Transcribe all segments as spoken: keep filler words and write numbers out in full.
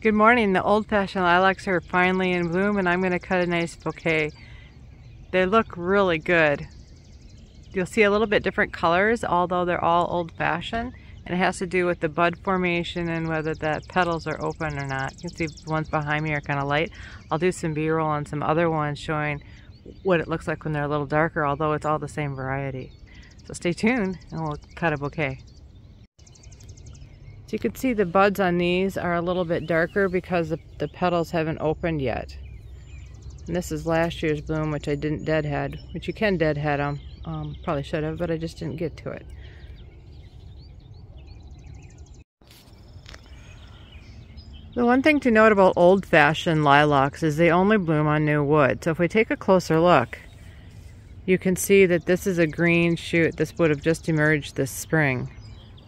Good morning. The old-fashioned lilacs are finally in bloom, and I'm going to cut a nice bouquet. They look really good. You'll see a little bit different colors, although they're all old-fashioned, and it has to do with the bud formation and whether the petals are open or not. You can see the ones behind me are kind of light. I'll do some b-roll on some other ones showing what it looks like when they're a little darker, although it's all the same variety. So stay tuned, and we'll cut a bouquet. So you can see the buds on these are a little bit darker because the, the petals haven't opened yet. And this is last year's bloom, which I didn't deadhead, which you can deadhead them. Um, probably should have, but I just didn't get to it. The one thing to note about old-fashioned lilacs is they only bloom on new wood. So if we take a closer look, you can see that this is a green shoot. This would have just emerged this spring.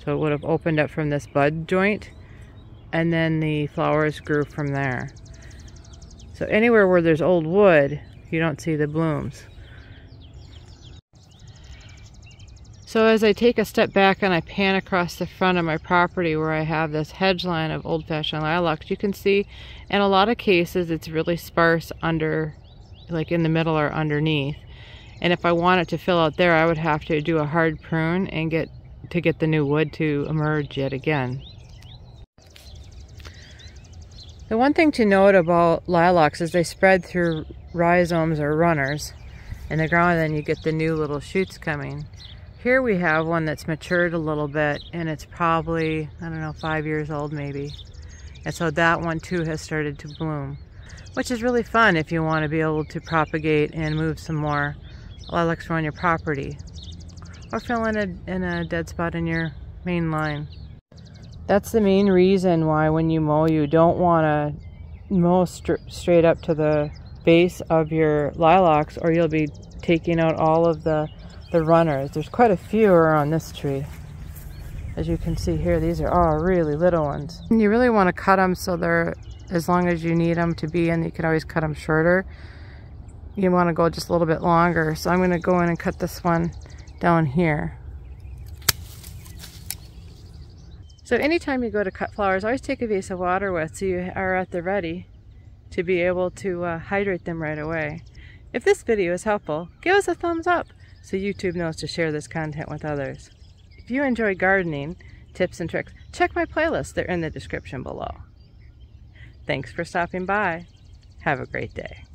So it would have opened up from this bud joint, and then the flowers grew from there. So anywhere where there's old wood, you don't see the blooms. So as I take a step back and I pan across the front of my property where I have this hedge line of old-fashioned lilacs, you can see in a lot of cases it's really sparse under, like in the middle or underneath. And if I wanted to fill out there, I would have to do a hard prune and get to get the new wood to emerge yet again. The one thing to note about lilacs is they spread through rhizomes or runners in the ground, and then you get the new little shoots coming. Here we have one that's matured a little bit, and it's probably, I don't know, five years old maybe. And so that one too has started to bloom, which is really fun if you want to be able to propagate and move some more lilacs around your property, or fill in a, in a dead spot in your main line. That's the main reason why when you mow, you don't want to mow str straight up to the base of your lilacs, or you'll be taking out all of the, the runners. There's quite a few on this tree. As you can see here, these are all really little ones. And you really want to cut them so they're as long as you need them to be, and you can always cut them shorter. You want to go just a little bit longer. So I'm going to go in and cut this one down here. So anytime you go to cut flowers, always take a vase of water with so you are at the ready to be able to uh, hydrate them right away. If this video is helpful, give us a thumbs up so YouTube knows to share this content with others. If you enjoy gardening tips and tricks, check my playlist. They're in the description below. Thanks for stopping by. Have a great day.